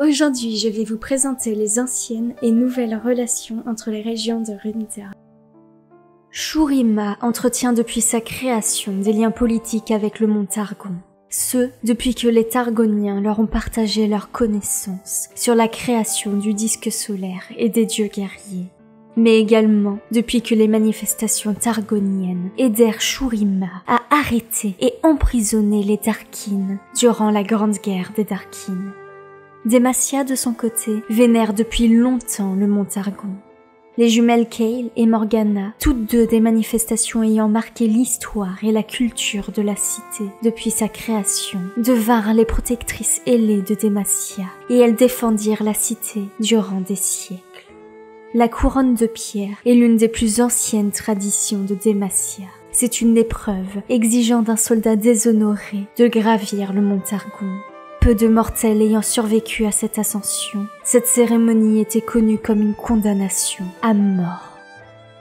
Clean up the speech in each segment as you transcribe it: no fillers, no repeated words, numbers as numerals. Aujourd'hui, je vais vous présenter les anciennes et nouvelles relations entre les régions de Runeterra. Shurima entretient depuis sa création des liens politiques avec le Mont Targon. Ce, depuis que les Targoniens leur ont partagé leurs connaissances sur la création du disque solaire et des dieux guerriers. Mais également depuis que les manifestations targoniennes aidèrent Shurima à arrêter et emprisonner les Darkins durant la Grande Guerre des Darkins. Demacia, de son côté, vénère depuis longtemps le Mont Targon. Les jumelles Kayle et Morgana, toutes deux des manifestations ayant marqué l'histoire et la culture de la cité depuis sa création, devinrent les protectrices ailées de Demacia et elles défendirent la cité durant des siècles. La couronne de pierre est l'une des plus anciennes traditions de Demacia. C'est une épreuve exigeant d'un soldat déshonoré de gravir le Mont Targon. Peu de mortels ayant survécu à cette ascension, cette cérémonie était connue comme une condamnation à mort.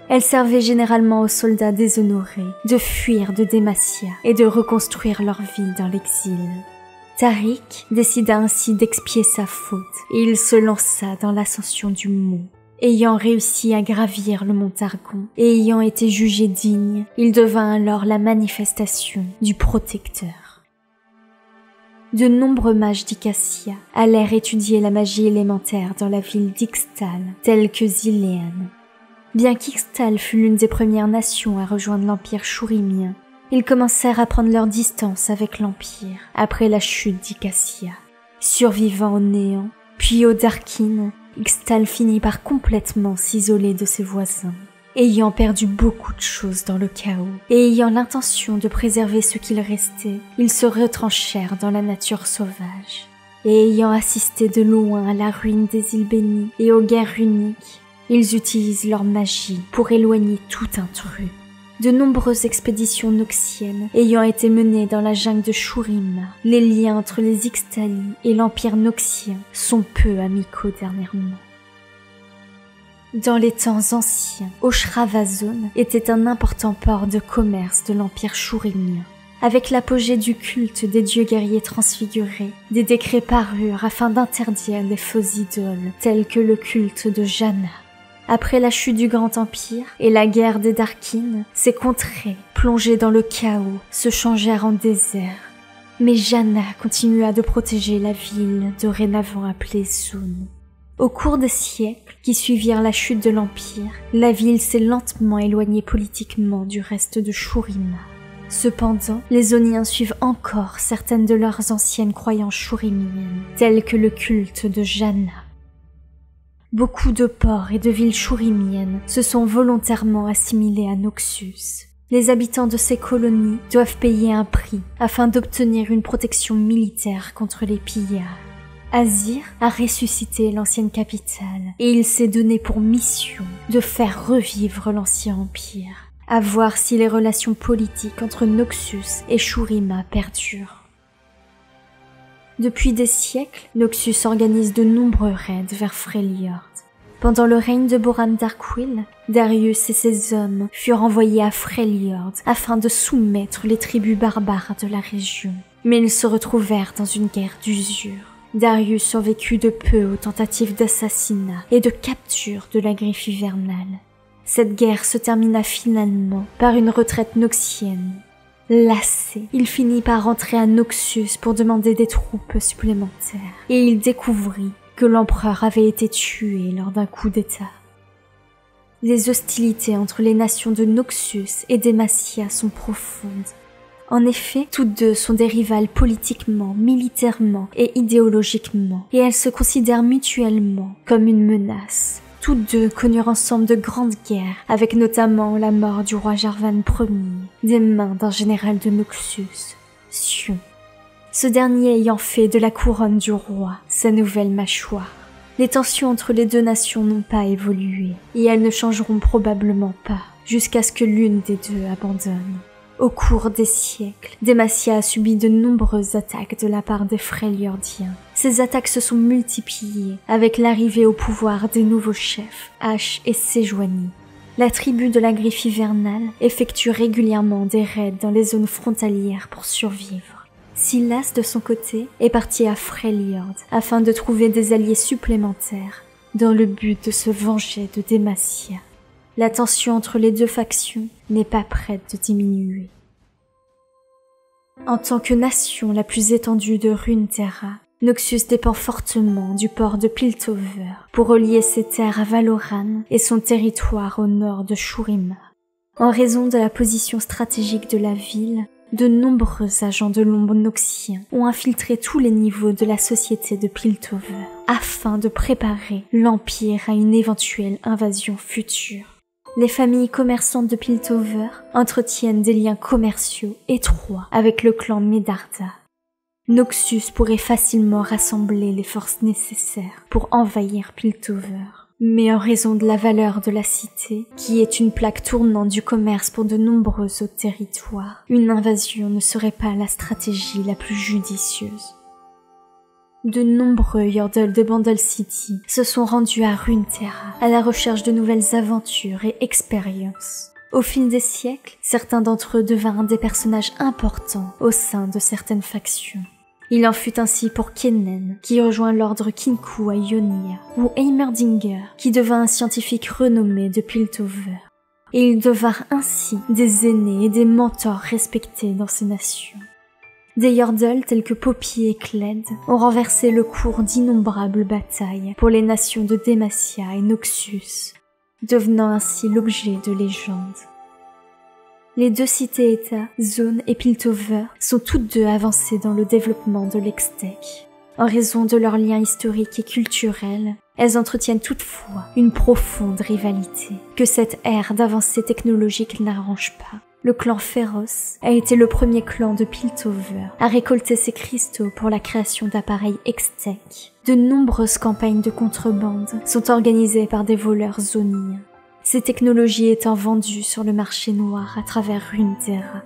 Elle servait généralement aux soldats déshonorés de fuir de Demacia et de reconstruire leur vie dans l'exil. Taric décida ainsi d'expier sa faute et il se lança dans l'ascension du mont. Ayant réussi à gravir le Mont Targon et ayant été jugé digne, il devint alors la manifestation du protecteur. De nombreux mages d'Ikassia allèrent étudier la magie élémentaire dans la ville d'Ixtal, telle que Zilean. Bien qu'Ixtal fût l'une des premières nations à rejoindre l'Empire Shurimien, ils commencèrent à prendre leur distance avec l'Empire après la chute d'Ikassia. Survivant au néant, puis au Darkin, Ixtal finit par complètement s'isoler de ses voisins, ayant perdu beaucoup de choses dans le chaos et ayant l'intention de préserver ce qu'il restait, ils se retranchèrent dans la nature sauvage. Et ayant assisté de loin à la ruine des îles bénies et aux guerres runiques, ils utilisent leur magie pour éloigner tout intrus. De nombreuses expéditions noxiennes ayant été menées dans la jungle de Shurima, les liens entre les Ixtali et l'Empire noxien sont peu amicaux dernièrement. Dans les temps anciens, Oshra Vazon était un important port de commerce de l'Empire Shurimien. Avec l'apogée du culte des dieux guerriers transfigurés, des décrets parurent afin d'interdire les faux idoles, tels que le culte de Janna. Après la chute du Grand Empire et la guerre des Darkins, ces contrées, plongées dans le chaos, se changèrent en désert. Mais Janna continua de protéger la ville, dorénavant appelée Zaun. Au cours des siècles qui suivirent la chute de l'Empire, la ville s'est lentement éloignée politiquement du reste de Shurima. Cependant, les Oniens suivent encore certaines de leurs anciennes croyances shurimiennes, telles que le culte de Janna. Beaucoup de ports et de villes shurimiennes se sont volontairement assimilés à Noxus. Les habitants de ces colonies doivent payer un prix afin d'obtenir une protection militaire contre les pillards. Azir a ressuscité l'ancienne capitale et il s'est donné pour mission de faire revivre l'ancien empire, à voir si les relations politiques entre Noxus et Shurima perdurent. Depuis des siècles, Noxus organise de nombreux raids vers Freljord. Pendant le règne de Boram Darkwill, Darius et ses hommes furent envoyés à Freljord afin de soumettre les tribus barbares de la région, mais ils se retrouvèrent dans une guerre d'usure. Darius survécut de peu aux tentatives d'assassinat et de capture de la griffe hivernale. Cette guerre se termina finalement par une retraite noxienne. Lassé, il finit par rentrer à Noxus pour demander des troupes supplémentaires et il découvrit que l'empereur avait été tué lors d'un coup d'état. Les hostilités entre les nations de Noxus et Demacia sont profondes. En effet, toutes deux sont des rivales politiquement, militairement et idéologiquement, et elles se considèrent mutuellement comme une menace. Toutes deux connurent ensemble de grandes guerres, avec notamment la mort du roi Jarvan Ier, des mains d'un général de Noxus, Sion. Ce dernier ayant fait de la couronne du roi sa nouvelle mâchoire. Les tensions entre les deux nations n'ont pas évolué, et elles ne changeront probablement pas, jusqu'à ce que l'une des deux abandonne. Au cours des siècles, Demacia a subi de nombreuses attaques de la part des Freljordiens. Ces attaques se sont multipliées avec l'arrivée au pouvoir des nouveaux chefs, Ash et Sejoani. La tribu de la griffe hivernale effectue régulièrement des raids dans les zones frontalières pour survivre. Sylas, de son côté, est parti à Freljord afin de trouver des alliés supplémentaires dans le but de se venger de Demacia. La tension entre les deux factions n'est pas prête de diminuer. En tant que nation la plus étendue de Runeterra, Noxus dépend fortement du port de Piltover pour relier ses terres à Valoran et son territoire au nord de Shurima. En raison de la position stratégique de la ville, de nombreux agents de l'ombre noxiens ont infiltré tous les niveaux de la société de Piltover afin de préparer l'Empire à une éventuelle invasion future. Les familles commerçantes de Piltover entretiennent des liens commerciaux étroits avec le clan Medarda. Noxus pourrait facilement rassembler les forces nécessaires pour envahir Piltover. Mais en raison de la valeur de la cité, qui est une plaque tournante du commerce pour de nombreux autres territoires, une invasion ne serait pas la stratégie la plus judicieuse. De nombreux Yordles de Bandle City se sont rendus à Runeterra à la recherche de nouvelles aventures et expériences. Au fil des siècles, certains d'entre eux devinrent des personnages importants au sein de certaines factions. Il en fut ainsi pour Kennen, qui rejoint l'ordre Kinku à Ionia, ou Heimerdinger, qui devint un scientifique renommé de Piltover. Et ils devinrent ainsi des aînés et des mentors respectés dans ces nations. Des Yordles tels que Poppy et Cled ont renversé le cours d'innombrables batailles pour les nations de Demacia et Noxus, devenant ainsi l'objet de légendes. Les deux cités-états, Zaun et Piltover, sont toutes deux avancées dans le développement de l'Extech. En raison de leurs liens historiques et culturels, elles entretiennent toutefois une profonde rivalité que cette ère d'avancée technologique n'arrange pas. Le clan Féroce a été le premier clan de Piltover à récolter ses cristaux pour la création d'appareils Extech. De nombreuses campagnes de contrebande sont organisées par des voleurs zoniens, ces technologies étant vendues sur le marché noir à travers Runeterra.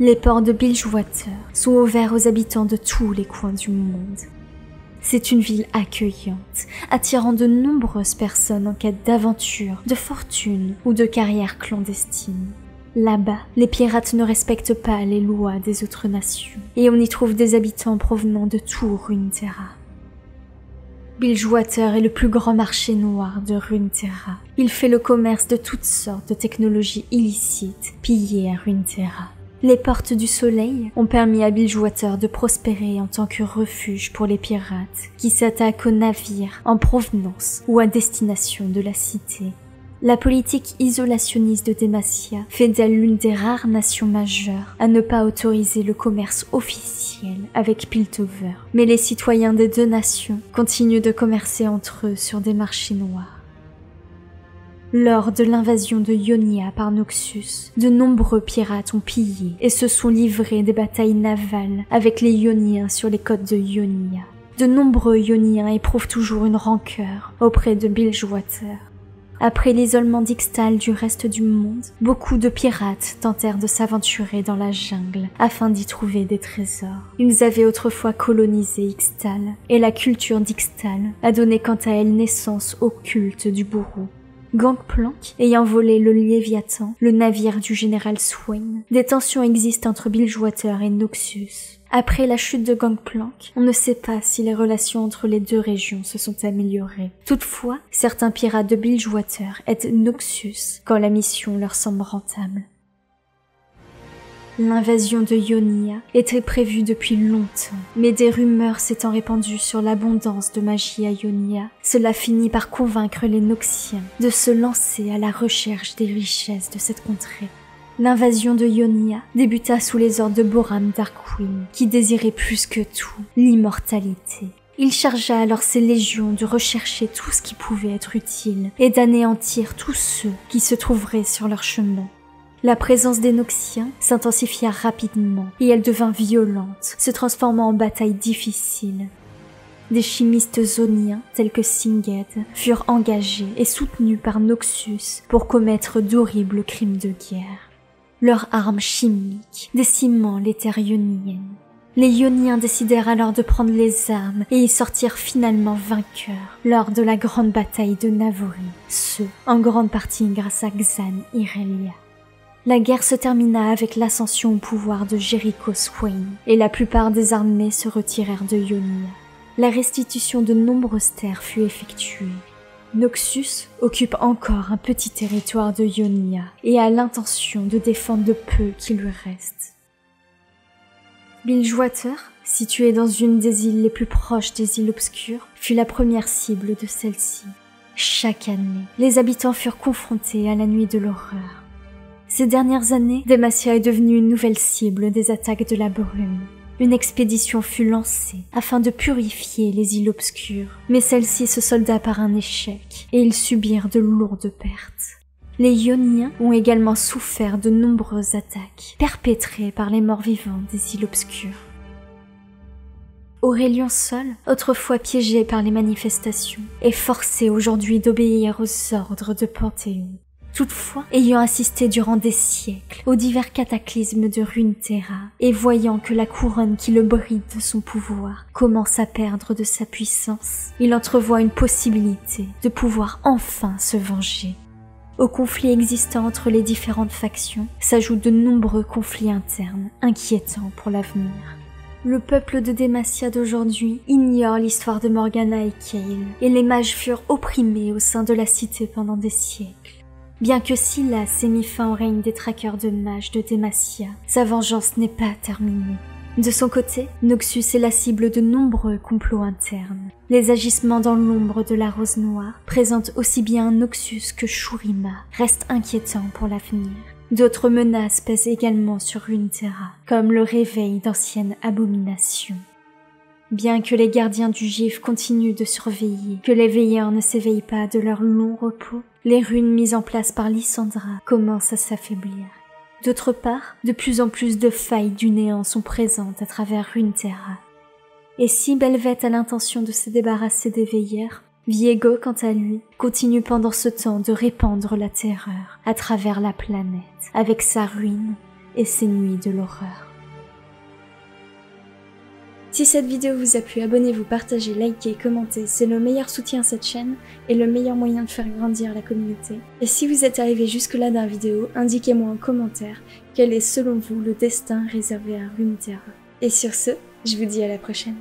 Les ports de Bilgewater sont ouverts aux habitants de tous les coins du monde. C'est une ville accueillante, attirant de nombreuses personnes en quête d'aventure, de fortune ou de carrière clandestine. Là-bas, les pirates ne respectent pas les lois des autres nations, et on y trouve des habitants provenant de tout Runeterra. Bilgewater est le plus grand marché noir de Runeterra. Il fait le commerce de toutes sortes de technologies illicites pillées à Runeterra. Les portes du soleil ont permis à Bilgewater de prospérer en tant que refuge pour les pirates qui s'attaquent aux navires en provenance ou à destination de la cité. La politique isolationniste de Demacia fait d'elle l'une des rares nations majeures à ne pas autoriser le commerce officiel avec Piltover. Mais les citoyens des deux nations continuent de commercer entre eux sur des marchés noirs. Lors de l'invasion de Ionia par Noxus, de nombreux pirates ont pillé et se sont livrés des batailles navales avec les Ioniens sur les côtes de Ionia. De nombreux Ioniens éprouvent toujours une rancœur auprès de Bilgewater. Après l'isolement d'Ixtal du reste du monde, beaucoup de pirates tentèrent de s'aventurer dans la jungle afin d'y trouver des trésors. Ils avaient autrefois colonisé Ixtal, et la culture d'Ixtal a donné quant à elle naissance au culte du bourreau. Gangplank ayant volé le Léviathan, le navire du général Swain, des tensions existent entre Bilgewater et Noxus. Après la chute de Gangplank, on ne sait pas si les relations entre les deux régions se sont améliorées. Toutefois, certains pirates de Bilgewater aident Noxus quand la mission leur semble rentable. L'invasion de Ionia était prévue depuis longtemps, mais des rumeurs s'étant répandues sur l'abondance de magie à Ionia, cela finit par convaincre les Noxiens de se lancer à la recherche des richesses de cette contrée. L'invasion de Ionia débuta sous les ordres de Boram Darkwill, qui désirait plus que tout l'immortalité. Il chargea alors ses légions de rechercher tout ce qui pouvait être utile et d'anéantir tous ceux qui se trouveraient sur leur chemin. La présence des Noxiens s'intensifia rapidement et elle devint violente, se transformant en bataille difficile. Des chimistes zoniens tels que Singed furent engagés et soutenus par Noxus pour commettre d'horribles crimes de guerre. Leurs armes chimiques décimant les terres ioniennes. Les Ioniens décidèrent alors de prendre les armes et y sortirent finalement vainqueurs lors de la grande bataille de Navori, ce en grande partie grâce à Xan Irelia. La guerre se termina avec l'ascension au pouvoir de Jericho Swain, et la plupart des armées se retirèrent de Ionia. La restitution de nombreuses terres fut effectuée. Noxus occupe encore un petit territoire de Ionia et a l'intention de défendre le peu qui lui reste. Bilgewater, située dans une des îles les plus proches des îles obscures, fut la première cible de celle-ci. Chaque année, les habitants furent confrontés à la nuit de l'horreur. Ces dernières années, Demacia est devenue une nouvelle cible des attaques de la brume. Une expédition fut lancée afin de purifier les îles obscures, mais celle-ci se solda par un échec et ils subirent de lourdes pertes. Les Ioniens ont également souffert de nombreuses attaques perpétrées par les morts-vivants des îles obscures. Aurélien Sol, autrefois piégé par les manifestations, est forcé aujourd'hui d'obéir aux ordres de Panthéon. Toutefois, ayant assisté durant des siècles aux divers cataclysmes de Runeterra et voyant que la couronne qui le bride de son pouvoir commence à perdre de sa puissance, il entrevoit une possibilité de pouvoir enfin se venger. Aux conflits existants entre les différentes factions s'ajoutent de nombreux conflits internes inquiétants pour l'avenir. Le peuple de Demacia d'aujourd'hui ignore l'histoire de Morgana et Kayle, et les mages furent opprimés au sein de la cité pendant des siècles. Bien que Sylas ait mis fin au règne des traqueurs de mages de Demacia, sa vengeance n'est pas terminée. De son côté, Noxus est la cible de nombreux complots internes. Les agissements dans l'ombre de la Rose Noire présentent aussi bien Noxus que Shurima, restent inquiétants pour l'avenir. D'autres menaces pèsent également sur Runeterra, comme le réveil d'anciennes abominations. Bien que les gardiens du gif continuent de surveiller, que les veilleurs ne s'éveillent pas de leur long repos, les runes mises en place par Lissandra commencent à s'affaiblir. D'autre part, de plus en plus de failles du néant sont présentes à travers Runeterra. Et si Belveth a l'intention de se débarrasser des veilleurs, Viego, quant à lui, continue pendant ce temps de répandre la terreur à travers la planète, avec sa ruine et ses nuits de l'horreur. Si cette vidéo vous a plu, abonnez-vous, partagez, likez, commentez, c'est le meilleur soutien à cette chaîne et le meilleur moyen de faire grandir la communauté. Et si vous êtes arrivé jusque-là dans la vidéo, indiquez-moi en commentaire quel est selon vous le destin réservé à Runeterra. Et sur ce, je vous dis à la prochaine.